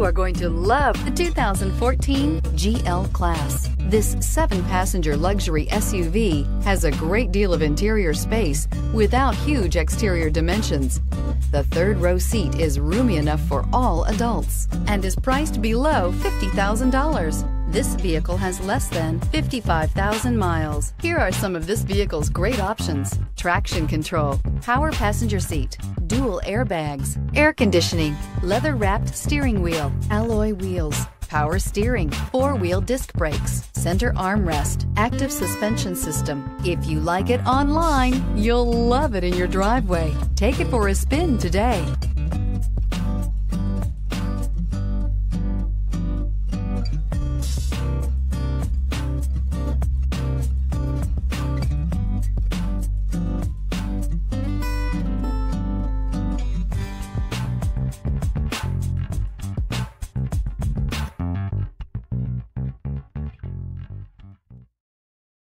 You are going to love the 2014 GL Class. This 7-passenger luxury SUV has a great deal of interior space without huge exterior dimensions. The third-row seat is roomy enough for all adults and is priced below $50,000. This vehicle has less than 55,000 miles. Here are some of this vehicle's great options: traction control, power passenger seat, dual airbags, air conditioning, leather-wrapped steering wheel, alloy wheels, power steering, four-wheel disc brakes, center armrest, active suspension system. If you like it online, you'll love it in your driveway. Take it for a spin today.